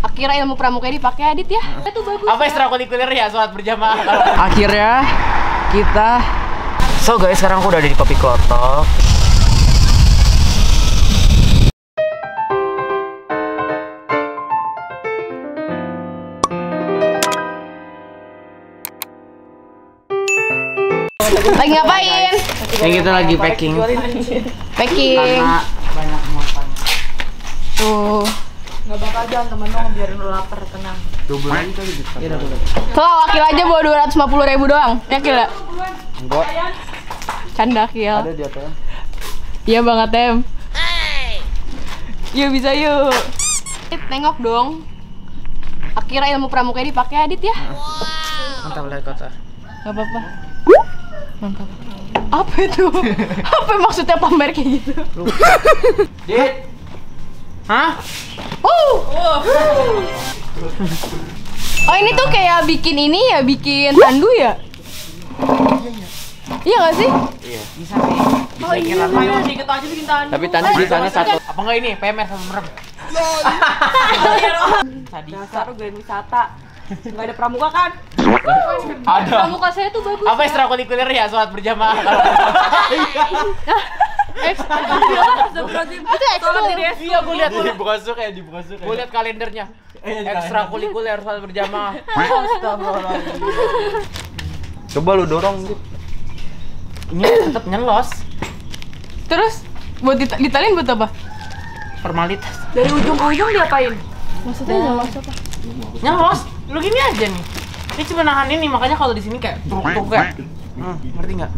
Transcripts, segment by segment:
Akhirnya ilmu pramuka ini dipakai Adit ya. Itu bagus. Apa ekstrakurikuler ya, sholat berjamaah. Akhirnya kita. So guys, sekarang aku udah ada di Kopi Klotok. Lagi ngapain? Ini kita lagi packing. Karena banyak muatannya. Tuh. Nggak bakal jalan temen-temen, biarin lu lapar, tenang. Tuh, Akil aja bawa 250.000 doang. Ya, Akil ya? Enggak. Canda, Akil. Ada di ATM. Iya Bang ATM. Yuk, bisa yuk. Tengok dong. Akhirnya ilmu pramuka ini dipakai Adit ya. Mantap lihat kota. Gak apa-apa. Mantap. Apa itu? Apa maksudnya pamer kayak gitu? Dit. Hah? Oh, ini tuh kayak bikin ini ya, bikin tandu ya? Iya nggak sih? Iya. Bisa nih. Oh iya. Masih kita aja bikin tandu. Tapi tandu di sana satu. Apa nggak ini? PMR sama merem. Tadi taruh grand wisata. Nggak ada pramuka kan? Ada. Pramuka saya tuh bagus. Apa ekstrakurikuler ya, sholat berjamaah? Iya, gue lihat di brosur gue lihat kalendernya. Ekstrakurikuler sholat berjamaah. Coba lu dorong. Ini tetap nyelos. Terus buat ditalin buat apa? Formalitas. Dari ujung ke ujung diapain? Maksudnya nyelos apa? Nyelos. Lu gini aja nih. Ini cuma nahan ini, makanya kalau di sini kayak truk-truk kayak. Ngerti nggak?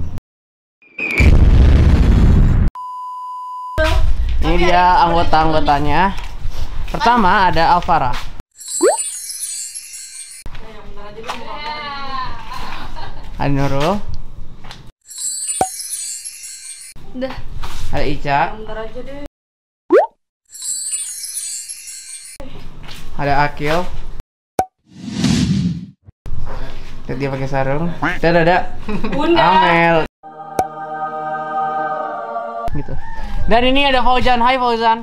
Ini dia anggota-anggotanya. Pertama ada Alvara. Ada Nurul. Ada Ica. Ada Akil. Lihat dia pakai sarung. Dan ada Amel. Gitu. Dan ini ada Fauzan. Hai Fauzan.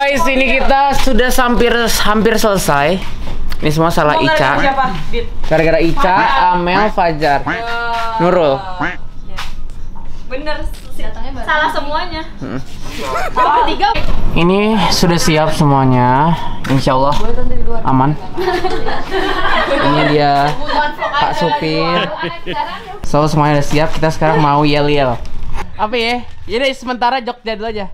Guys, ini kita sudah hampir selesai. Ini semua salah Ica. Gara-gara Ica, Amel, Fajar, Nurul. Bener, salah semuanya. Ini sudah siap semuanya. Insya Allah aman. Ini dia Pak Supir. So semuanya udah siap, kita sekarang mau yel-yel. Apa ya? Jadi sementara Jogja dulu aja.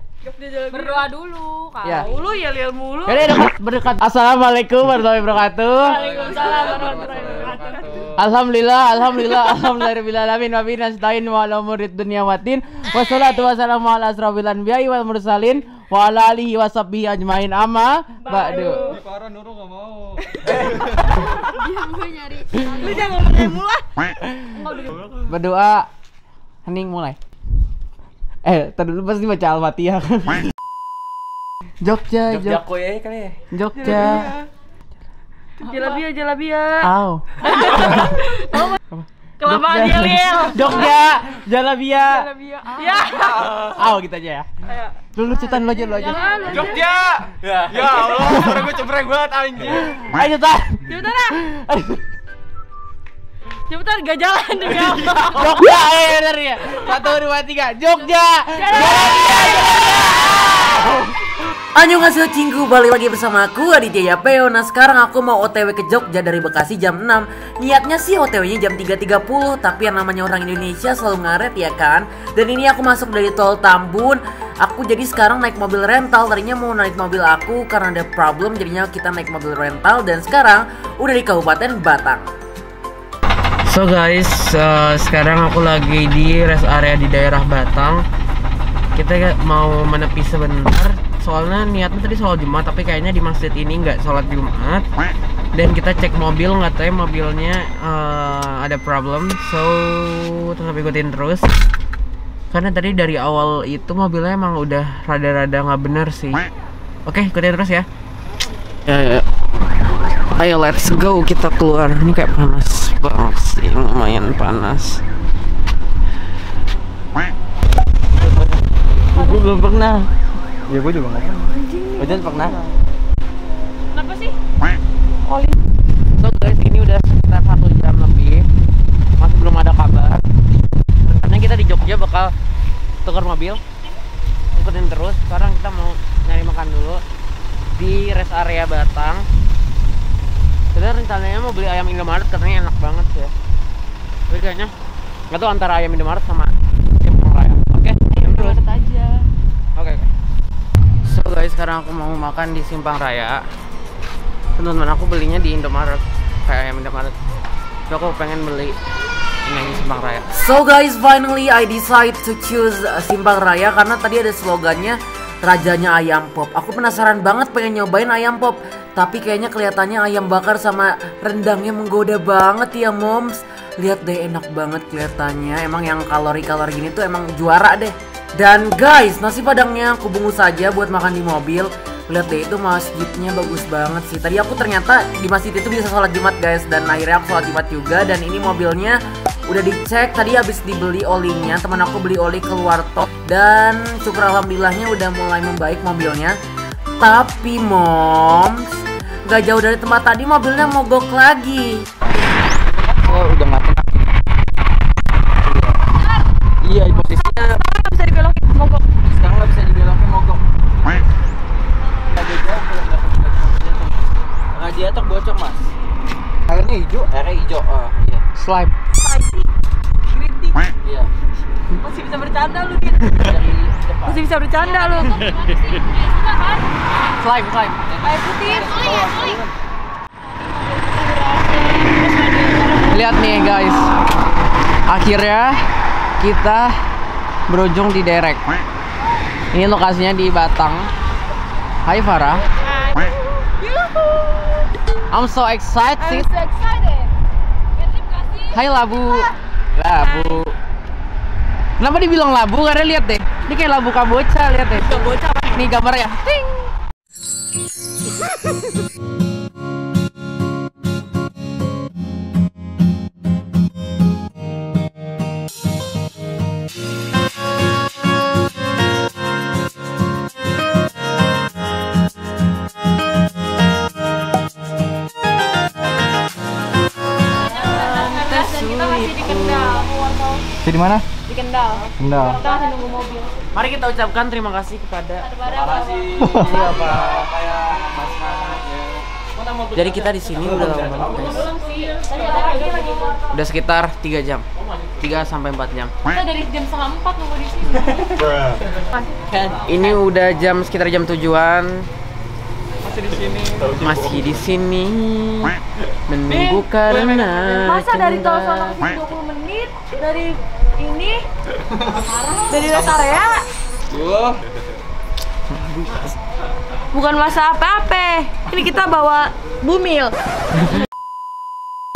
Berdoa dulu, kalau lu yel-yel mulu. Jadi dekat berdekat. Assalamualaikum warahmatullahi wabarakatuh. Waalaikumsalam warahmatullahi wabarakatuh. Alhamdulillah, alhamdulillah, alhamdulillahirabbil alamin wa bi nasta'in wa ala umurid dunya watin. Wassalatu wassalamu ala asrofil anbiya'i wal mursalin wa ala alihi washabbihi ajmain amma ba'du. Para Nurul enggak mau. Gue nyari. Lu jangan ngomong mulu. Berdoa. Hening mulai. Tadi dulu pasti baca Al-Fatihah kan. Jogja, Jogja. Jelabia, Jelabia. Au. Kelamaan Jelil. Jogja, Jelabia. Ya. Au gitu aja ya. Dulu cetan lo aja. Jogja. Ya Allah, suara gue cepreng banget anjing. Ayo cetan. Cepetan ah. Cepetan gak jalan deh. Jogja, bener ya. 1, 2, 3. Jogja. Annyeonghaseyo cinggu, balik lagi bersama aku Aditya Yapeo. Nah sekarang aku mau OTW ke Jogja dari Bekasi jam 6. Niatnya sih OTW-nya jam 3.30, tapi yang namanya orang Indonesia selalu ngaret ya kan. Dan ini aku masuk dari tol Tambun. Aku jadi sekarang naik mobil rental. Tadinya mau naik mobil aku karena ada problem, jadinya kita naik mobil rental. Dan sekarang udah di Kabupaten Batang. So guys, sekarang aku lagi di rest area di daerah Batang. Kita mau menepi sebentar. Soalnya niatnya tadi sholat Jumat, tapi kayaknya di masjid ini nggak sholat Jumat. Dan kita cek mobil, nggak tahu mobilnya ada problem. So tetap ikutin terus. Karena tadi dari awal itu mobilnya emang udah rada-rada nggak bener sih. Oke, ikutin terus ya. Ayo let's go, kita keluar. Ini kayak panas banget sih, lumayan panas. Gue belum pernah Ya gue juga nggak pernah. Ojan pernah. Kenapa sih? Oli. So guys, ini udah sekitar 1 jam lebih, masih belum ada kabar. Rencananya kita di Jogja bakal tukar mobil, ikutin terus. Sekarang kita mau nyari makan dulu di rest area Batang. Kita rencananya mau beli ayam Indomaret, katanya enak banget ya. Tapi kayaknya nggak tahu antara ayam Indomaret sama Simpang Raya. Oke, terus aja. Oke. So guys, sekarang aku mau makan di Simpang Raya. Teman-teman, aku belinya di Indomaret, kayak ayam Indomaret. So, aku pengen beli yang di Simpang Raya. So guys, finally I decide to choose Simpang Raya karena tadi ada slogannya rajanya ayam pop. Aku penasaran banget pengen nyobain ayam pop, tapi kayaknya kelihatannya ayam bakar sama rendangnya menggoda banget ya moms. Lihat deh, enak banget kelihatannya. Emang yang kalori-kalori gini tuh emang juara deh. Dan guys, nasi padangnya aku bungkus aja buat makan di mobil. Lihat deh, itu masjidnya bagus banget sih. Tadi aku ternyata di masjid itu bisa sholat Jumat guys. Dan akhirnya aku sholat Jumat juga. Dan ini mobilnya udah dicek. Tadi habis dibeli olinya, teman aku beli oli keluar tol. Dan syukur alhamdulillahnya udah mulai membaik mobilnya. Tapi moms, gak jauh dari tempat tadi mobilnya mogok lagi. Oh, udah gak tenang. Iya, posisinya sekarang gak bisa dibelokin mogok. Sekarang gak bisa dibelokin mogok. Radiator bocor mas. Airnya hijau? Airnya hijau, iya. Slime. Kritik. Iya. Masih bisa bercanda lu Din. Masih bisa bercanda lu. Slime. Air putih. Suling. Lihat nih guys. Akhirnya kita berujung di derek. Ini lokasinya di Batang. Hai Farah. I'm so excited. Hai Labu. Kenapa dibilang labu? Karena lihat deh, ini kayak labu kabocha, lihat deh. Kabocha apa? Nih gambarnya. Ting. Di mana? Di Kendal. Kita masih nunggu mobil. Mari kita ucapkan terima kasih kepada. Terima kasih. Mas. Jadi kita di sini udah lama guys. Udah sekitar 3 jam. 3 sampai 4 jam. Kita dari jam 3:30 nunggu di sini. Ini udah jam sekitar jam 7-an. Masih di sini. Menunggu karena masa dari tol sono 20 menit dari ini dari rest area. Bukan masa apa-apa. Ini kita bawa bumil.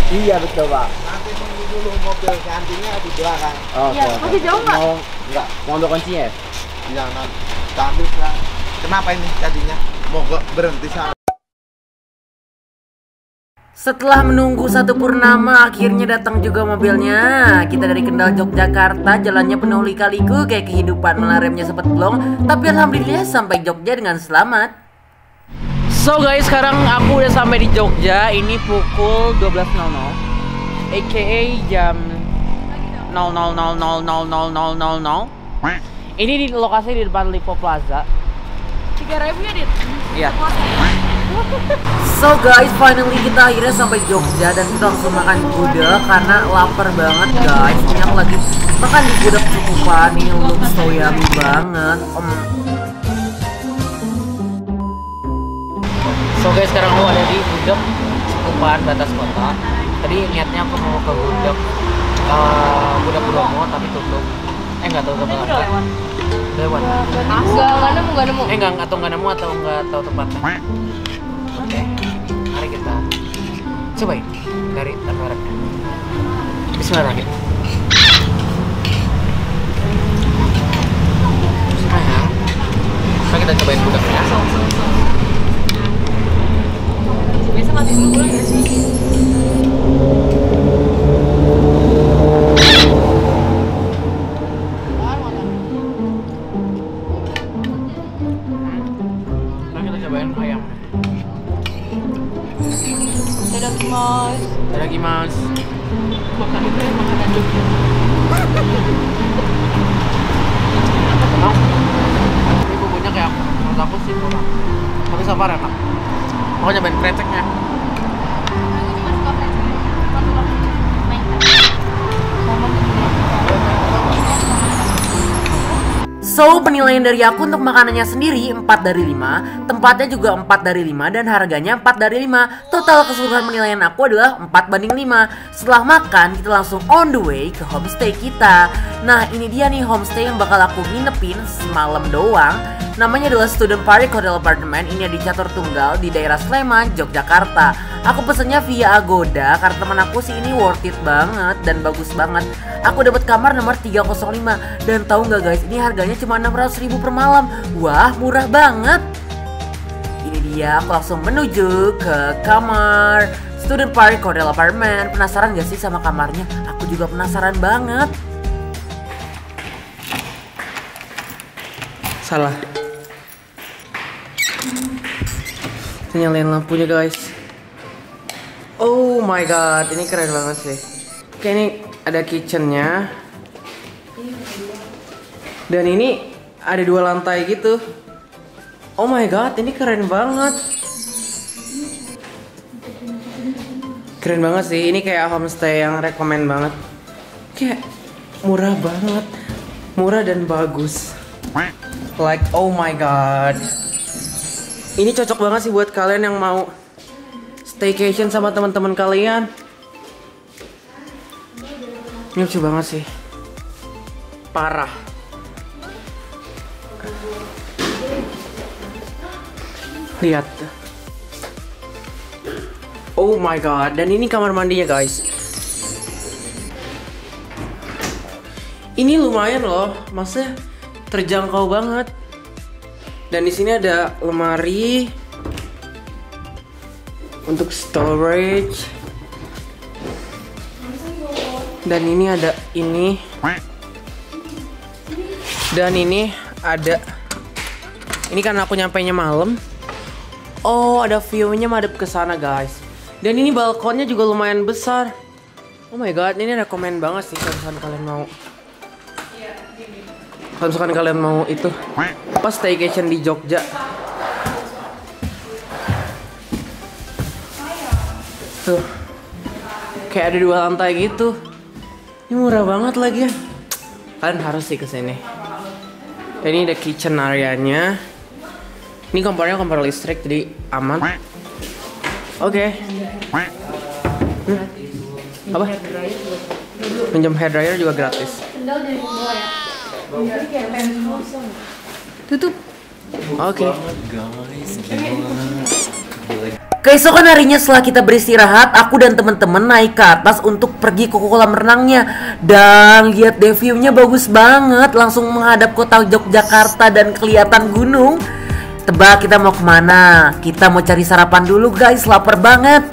Iya betul, Pak. Nanti tunggu dulu mobil kantinnya di belakang. Iya, masih jauh enggak? Enggak. Mau ambil kuncinya? Iya, nanti. Ambil lah. Kenapa ini tadinya? Mogok berhenti saat. Setelah menunggu 1 purnama, akhirnya datang juga mobilnya. Kita dari Kendal Yogyakarta, jalannya penuh lika-liku kayak kehidupan, malah remnya sempet blong. Tapi alhamdulillah sampai Jogja dengan selamat. So guys, sekarang aku udah sampai di Jogja. Ini pukul 12.00, aka jam 00.00. Ini di lokasi di depan Lipo Plaza. 3.000 ya Dit? Iya. So guys, finally kita akhirnya sampai Jogja dan kita langsung makan gudeg karena lapar banget guys. Ini aku lagi makan di Gudeg Cukup Pan, ini looks so yummy banget. So guys, sekarang aku ada di Gudeg Cukup Pan, batas kota. Tadi niatnya aku mau ke Gudeg Bromo tapi tutup. Enggak tahu tempatnya. Enggak nemu. Enggak tahu tempatnya. Oke. Mari kita cobain dari Indomaret. Bismillahirrahmanirrahim. Sekarang kita cobain gudegnya. Biasa mati dulu ya sih. Itadakimasu. Makan itu ya, makanan Jogja. Enak. Ini bumbunya kayak menurut aku sih kurang. Tapi sabar enak. Mau nyobain kreceknya. So, penilaian dari aku untuk makanannya sendiri 4 dari 5, tempatnya juga 4 dari 5, dan harganya 4 dari 5. Total keseluruhan penilaian aku adalah 4/5. Setelah makan, kita langsung on the way ke homestay kita. Nah, ini dia nih homestay yang bakal aku nginepin semalam doang. Namanya adalah Student Party Cordial Apartment. Ini ada di Catur Tunggal di daerah Sleman, Yogyakarta. Aku pesennya via Agoda karena teman aku sih ini worth it banget dan bagus banget. Aku dapat kamar nomor 305 dan tahu nggak guys, ini harganya cuma 600.000 per malam. Wah, murah banget. Ini dia, aku langsung menuju ke kamar Student Party Cordial Apartment. Penasaran gak sih sama kamarnya? Aku juga penasaran banget. Salah. Kita nyalain lampunya guys. Oh my god, ini keren banget sih. Oke, ini ada kitchennya. Dan ini ada 2 lantai gitu. Oh my god, ini keren banget. Keren banget sih, ini kayak homestay yang rekomen banget. Kayak murah banget. Murah dan bagus. Like, oh my god. Ini cocok banget sih buat kalian yang mau staycation sama teman-teman kalian. Ini lucu banget sih. Parah. Lihat. Oh my god. Dan ini kamar mandinya guys. Ini lumayan loh, maksudnya terjangkau banget. Dan di sini ada lemari untuk storage. Dan ini ada ini. Dan ini ada. Ini karena aku nyampainya malam. Oh, ada view-nya madep ke sana, guys. Dan ini balkonnya juga lumayan besar. Oh my god, ini rekomen banget sih kalau misalkan kalian mau. Kalau misalkan kalian mau itu pas staycation di Jogja. Tuh, kayak ada 2 lantai gitu. Ini murah banget lagi ya. Kalian harus sih kesini. Dan ini ada kitchen area-nya. Ini kompornya kompor listrik jadi aman. Oke. Apa? Pinjam hair dryer juga gratis. Tutup. Oke. Keesokan harinya setelah kita beristirahat, aku dan teman-teman naik ke atas untuk pergi ke kolam renangnya. Dan lihat deh, view-nya bagus banget, langsung menghadap kota Yogyakarta dan kelihatan gunung. Tebak kita mau kemana? Kita mau cari sarapan dulu guys, lapar banget.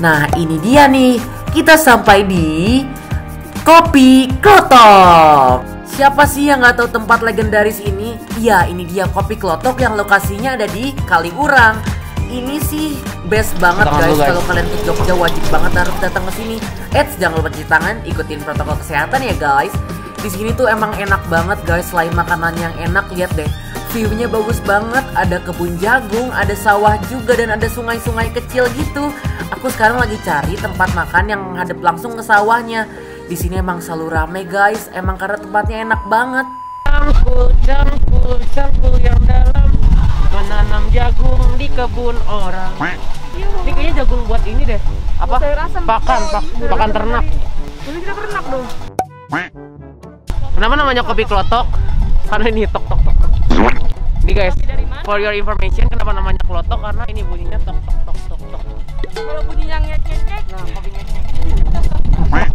Nah ini dia nih, kita sampai di Kopi Klotok. Siapa sih yang nggak tahu tempat legendaris ini? Ya, ini dia Kopi Klotok yang lokasinya ada di Kaliurang. Ini sih best banget guys. Kalau kalian ke Jogja wajib banget harus datang ke sini. Jangan lupa cuci tangan, ikutin protokol kesehatan ya guys. Di sini tuh emang enak banget guys. Selain makanan yang enak, lihat deh, view-nya bagus banget. Ada kebun jagung, ada sawah juga, dan ada sungai-sungai kecil gitu. Aku sekarang lagi cari tempat makan yang menghadap langsung ke sawahnya. Di sini emang selalu rame guys. Emang karena tempatnya enak banget. Cangkul yang dalam menanam jagung di kebun orang. Ini kayaknya jagung buat ini deh. Apa? Pakan ternak. Ini kita ternak dong. Kenapa namanya Kopi Klotok? Karena ini tok-tok-tok. Ini guys, for your information, kenapa namanya klotok? Karena ini bunyinya tok-tok-tok-tok. Kalau bunyinya nyet-nyet, nah kopinya nyet-nyet.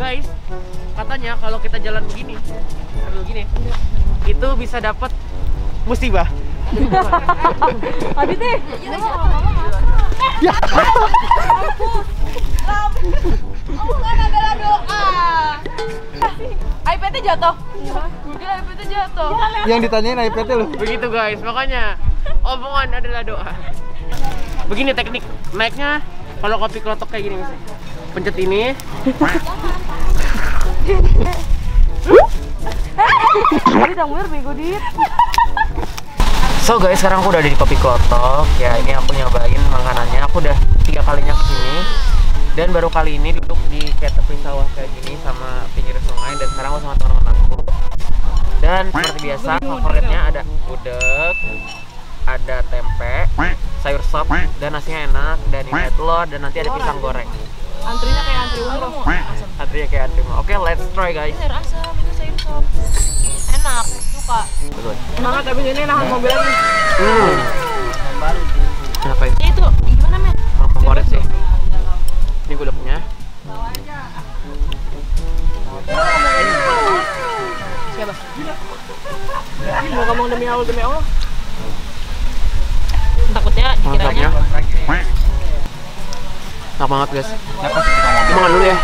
Guys, katanya kalau kita jalan begini, itu bisa dapat musibah. Habis deh. Ya. Aku gara-gara doa. iPad-nya jatuh. Google iPad-nya jatuh. Yang ditanyain iPad-nya loh. Begitu guys, makanya omongan adalah doa. Begini teknik naiknya kalau kopi klotok kayak gini, pencet ini. So guys, sekarang aku udah ada di Kopi Klotok. Ya ini aku nyobain makanannya. Aku udah 3 kalinya kesini dan baru kali ini duduk di kayak tepi sawah kayak gini sama pinggir sungai. Dan sekarang aku sama teman-teman aku. Dan seperti biasa favoritnya ada gudeg, ada tempe, sayur sop, dan nasinya enak, dan ini ada telur, dan nanti ada pisang goreng. Antrinya kayak antri umroh. Antrinya kayak antri umroh. Oke, let's try guys. Sayur asam, itu sayur sop. Enak, suka. Enak, tapi ini nahan mobilnya. Kenapa itu? Ya itu, gimana men? Emang favorit sih. Ini gudegnya. Siapa? Mau ngomong demi Allah, demi Allah. Takutnya dikiranya. Enak banget guys. Makan dulu ya.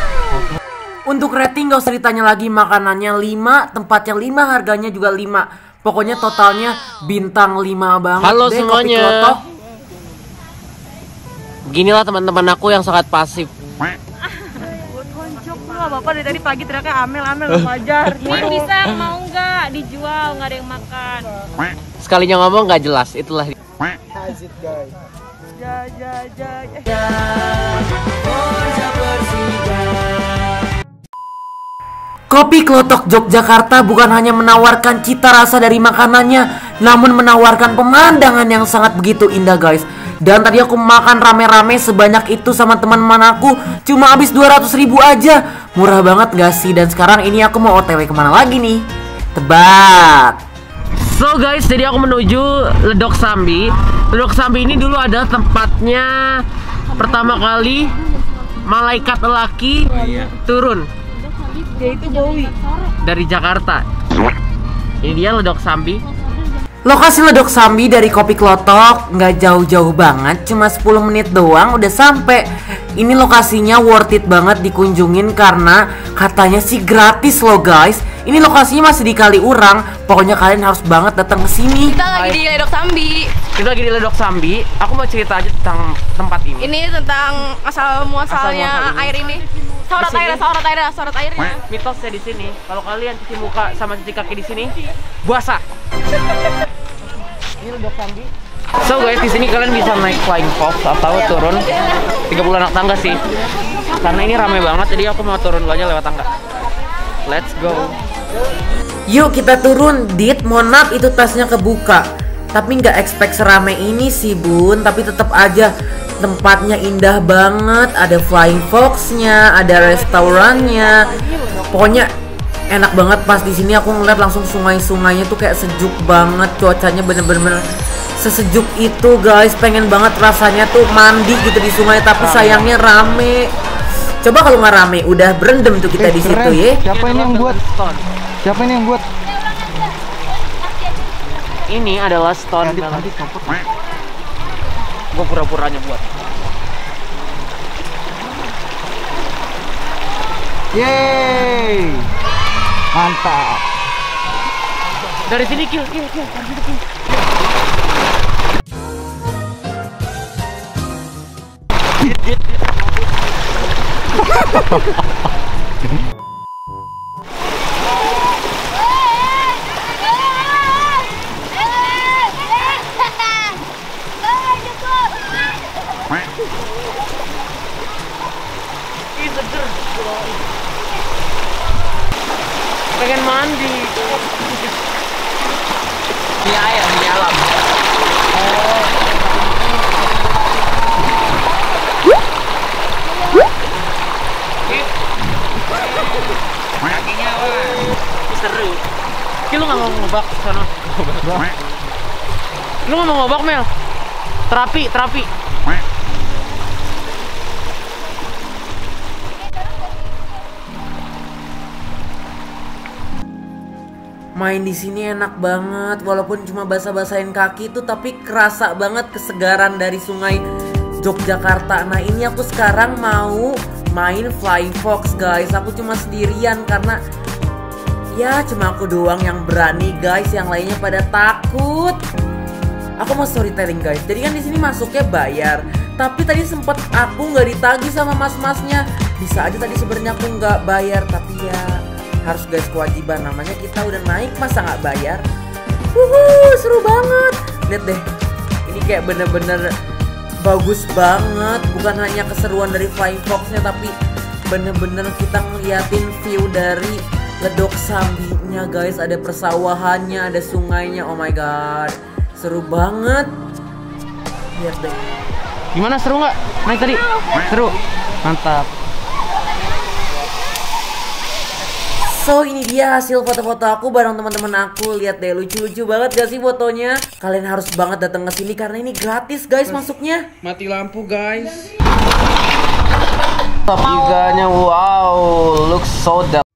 Untuk rating gak usah ditanya lagi, makanannya 5, tempatnya 5, harganya juga 5. Pokoknya totalnya bintang 5 banget. Halo deh, semuanya. Ginilah teman-teman aku yang sangat pasif. Bapak dari tadi pagi teriaknya amel-amel wajar. Ini bisa mau nggak dijual, nggak ada yang makan. Sekalinya ngomong nggak jelas, itulah. Kopi Klotok Yogyakarta bukan hanya menawarkan cita rasa dari makanannya, namun menawarkan pemandangan yang sangat begitu indah guys. Dan tadi aku makan rame-rame sebanyak itu sama teman-teman aku, cuma habis 200.000 aja. Murah banget gak sih? Dan sekarang ini aku mau OTW kemana lagi nih? Tebak. So guys, jadi aku menuju Ledok Sambi. Ledok Sambi ini dulu adalah tempatnya pertama kali malaikat lelaki turun dari Jakarta. Ini dia Ledok Sambi. Lokasi Ledok Sambi dari Kopi Klotok nggak jauh-jauh banget, cuma 10 menit doang udah sampai. Ini lokasinya worth it banget dikunjungin karena katanya sih gratis loh guys. Ini lokasinya masih di Kaliurang, pokoknya kalian harus banget datang ke sini. Kita lagi di Ledok Sambi. Kita lagi di Ledok Sambi. Aku mau cerita aja tentang tempat ini. Ini tentang asal muasalnya air ini. Sorot airnya. Mitosnya di sini. Kalau kalian cuci muka sama cuci kaki di sini, basah. Ini Ledok Sambi. So guys, di sini kalian bisa naik flying fox atau turun 30 anak tangga sih. Karena ini ramai banget, jadi aku mau turun aja lewat tangga. Let's go. Yuk kita turun. Dit, mohon maaf itu tasnya kebuka. Tapi nggak expect serame ini sih bun. Tapi tetap aja tempatnya indah banget. Ada flying foxnya, ada restorannya. Pokoknya enak banget. Pas di sini aku ngeliat langsung sungai-sungainya tuh kayak sejuk banget. Cuacanya bener-bener sesejuk itu guys. Pengen banget rasanya tuh mandi gitu di sungai. Tapi sayangnya rame. Coba kalau nggak rame, udah berendam tuh kita di situ ya. Siapa ini yang buat? Ini adalah stone. Gue pura-puranya buat. Yeay, mantap. Dari sini kill. Pengen mandi di air, di alam. Kakinya seru. Ki lu nggak mau ngobak sana? Lu nggak mau ngobak Mel? Terapi. Main di sini enak banget, walaupun cuma basa-basain kaki itu, tapi kerasa banget kesegaran dari sungai Yogyakarta. Nah ini aku sekarang mau main flying fox guys. Aku cuma sendirian karena ya cuma aku doang yang berani guys, yang lainnya pada takut. Aku mau storytelling guys. Jadi kan di sini masuknya bayar. Tapi tadi sempet aku nggak ditagi sama mas-masnya. Bisa aja tadi sebenarnya aku nggak bayar, tapi ya harus guys, kewajiban. Namanya kita udah naik, masa nggak bayar? Wuhuu, seru banget. Lihat deh, ini kayak bener-bener bagus banget. Bukan hanya keseruan dari flying fox-nya, tapi bener-bener kita ngeliatin view dari Ledok Sambinya guys. Ada persawahannya, ada sungainya. Oh my god, seru banget. Lihat deh. Gimana, seru nggak naik tadi? Seru, mantap. So ini dia hasil foto-foto aku bareng teman-teman aku. Lihat deh, lucu-lucu banget gak sih fotonya? Kalian harus banget datang ke sini karena ini gratis guys masuknya. Mati lampu guys. Top 3-nya wow, looks so damn.